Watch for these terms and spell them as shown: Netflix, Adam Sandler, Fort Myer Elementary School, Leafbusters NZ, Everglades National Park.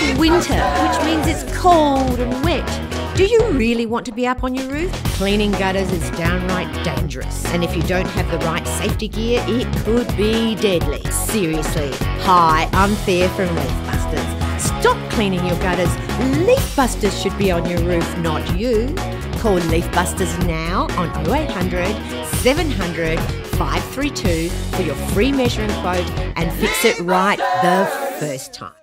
It's winter, which means it's cold and wet. Do you really want to be up on your roof? Cleaning gutters is downright dangerous, and if you don't have the right safety gear, it could be deadly. Seriously. Hi, I'm Thea from Leafbusters. Stop cleaning your gutters. Leafbusters should be on your roof, not you. Call Leafbusters now on 0800 700 532 for your free measuring quote and fix it right the first time.